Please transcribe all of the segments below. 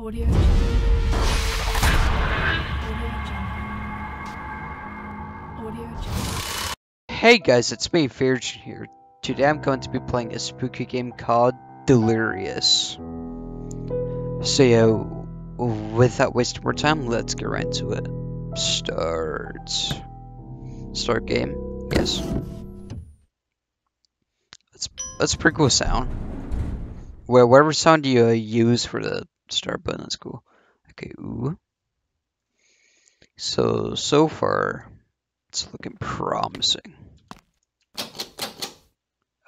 Audio jungle. Audio jungle. Audio jungle. Hey guys, it's me, Fearagen here. Today I'm going to be playing a spooky game called Delirious. So yeah, without wasting more time, let's get right into it. Start game. Yes. That's a pretty cool sound. Well, whatever sound you use for the start button, that's cool. Okay, ooh. So far, it's looking promising.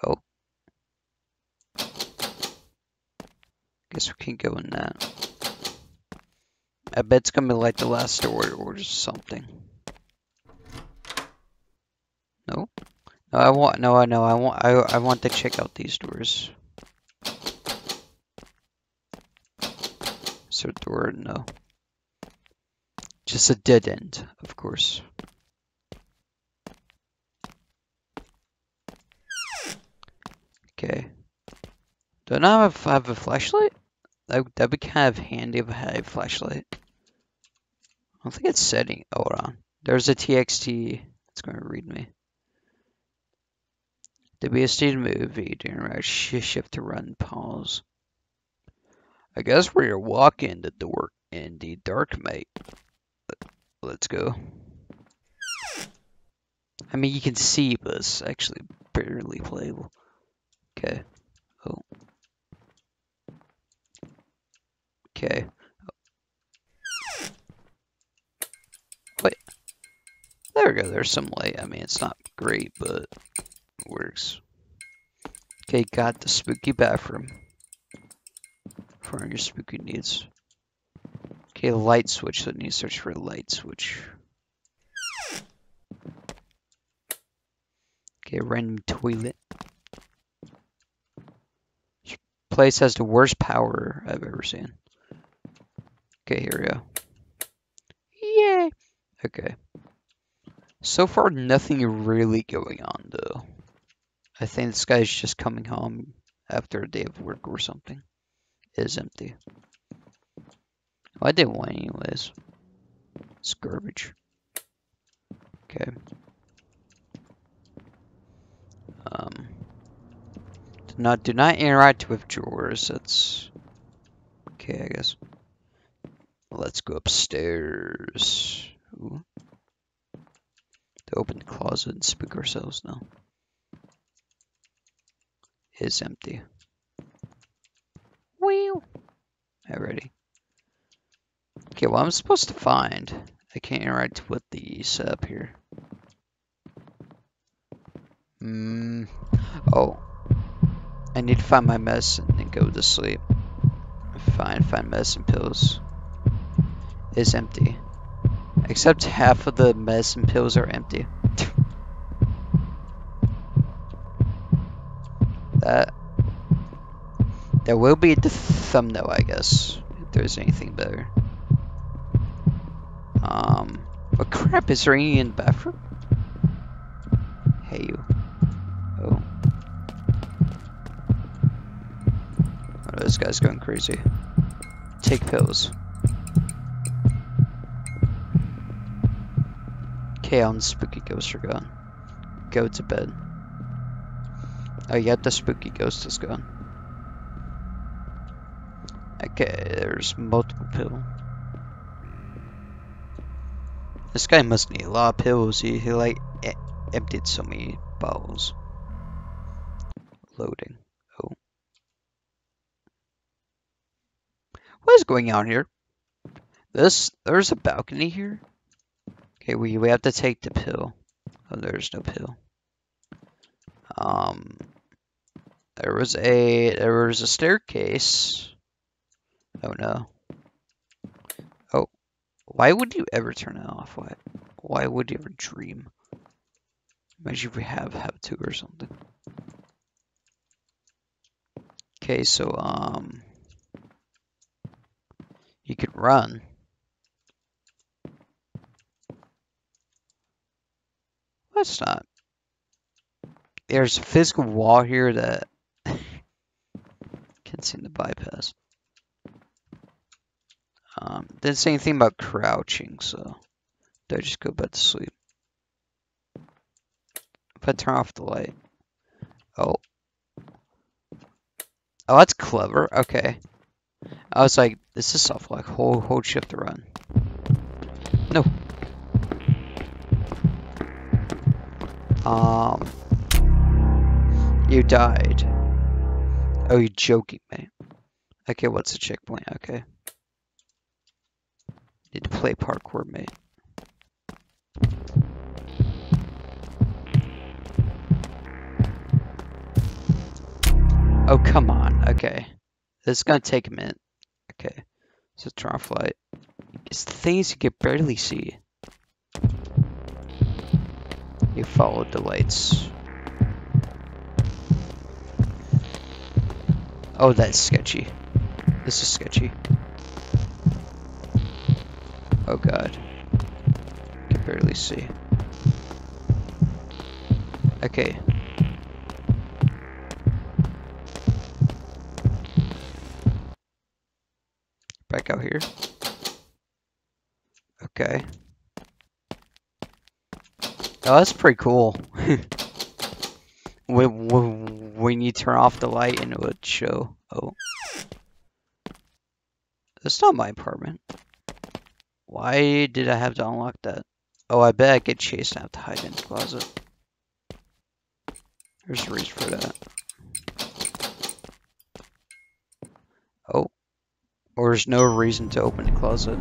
Oh. Guess we can go in that. I bet it's gonna be like the last door or just something. No? I want to check out these doors. Is there a door? No. Just a dead end, of course. Okay. Don't I have a flashlight? That'd be kind of handy if I had a flashlight. I don't think it's setting. Oh, hold on. There's a TXT. It's going to read me. To be a student movie, to interact, shift to run, pause. I guess we're walking the door in the dark, mate. Let's go. I mean, you can see, but it's actually barely playable. Okay. Oh. Okay. Oh. Wait. There we go. There's some light. I mean, it's not great, but works. Okay, got the spooky bathroom for your spooky needs. Okay, light switch, so I need to search for a light switch. Okay, random toilet. This place has the worst power I've ever seen. Okay, here we go. Yay! Okay. So far, nothing really going on, though. I think this guy's just coming home after a day of work or something. It is empty. Well, I did one anyways. It's garbage. Okay. Do not interact with drawers. That's okay, I guess. Let's go upstairs. Ooh. To open the closet and spook ourselves now. Is empty. Wheel. Already. Okay, well, I'm supposed to find. I can't interact with the setup here. Oh. I need to find my medicine and go to sleep. Find medicine pills. Is empty. Except half of the medicine pills are empty. That will be the thumbnail, I guess, if there's anything better. What crap is ringing in the bathroom? Hey you. Oh. Oh, this guy's going crazy. Take pills. Okay, on the spooky ghost are gone. Go to bed. Oh, yeah, the spooky ghost is gone. Okay, there's multiple pills. This guy must need a lot of pills. He like emptied so many bottles. Loading. Oh, what is going on here? There's a balcony here. Okay, we have to take the pill. Oh, there's no pill. There was a staircase. Oh no. Oh, why would you ever turn it off? Why would you ever dream? Imagine if we have to or something. Okay, so you could run. That's not. There's a physical wall here that can't seem to bypass. Didn't say anything about crouching, so did I just go back to sleep? If I turn off the light. Oh. Oh, that's clever. Okay. I was like, this is stuff like hold shift to run. No. You died. Oh, you're joking, man. Okay, what's the checkpoint? Okay. Need to play parkour, mate. Oh, come on. Okay. This is gonna take a minute. Okay. So turn off light. It's the things you can barely see. You followed the lights. Oh, that's sketchy. This is sketchy. Oh god. I can barely see. Okay. Back out here. Okay. Oh, that's pretty cool. When you turn off the light and it would show. Oh. That's not my apartment. Why did I have to unlock that? Oh, I bet I get chased and I have to hide in the closet. There's a reason for that. Oh. Or there's no reason to open the closet.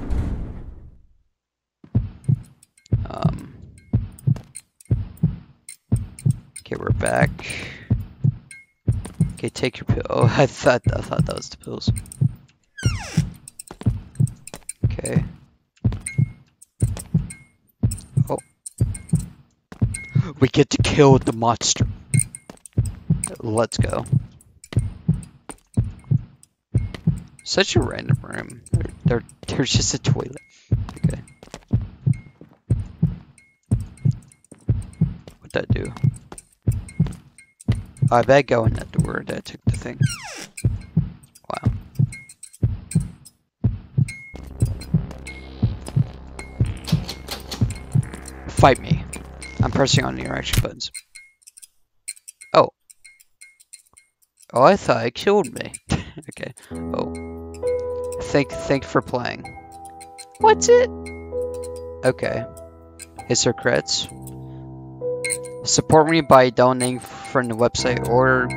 Okay, we're back. Okay, take your pill. Oh, I thought that was the pills. Okay. Oh. We get to kill the monster. Let's go. Such a random room. There's just a toilet. Okay. What'd that do? Oh, I bet going at the word that took the thing. Wow. Fight me. I'm pressing on the interaction buttons. Oh. Oh, I thought it killed me. Okay. Oh. Thank for playing. What's it? Okay. It's her creds. Support me by donating from the website or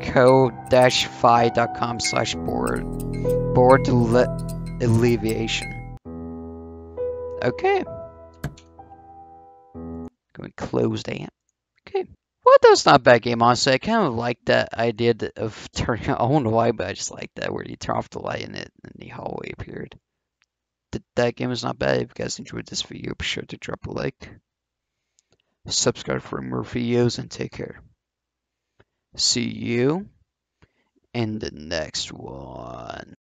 co-fi.com/bored alleviation. Okay. Going to close that. Okay. Well, that's not a bad game, honestly. I kind of like that idea of turning on. I don't know why, but I just like that where you turn off the light and it in the hallway appeared. That game is not bad. If you guys enjoyed this video, be sure to drop a like. Subscribe for more videos and take care. See you in the next one.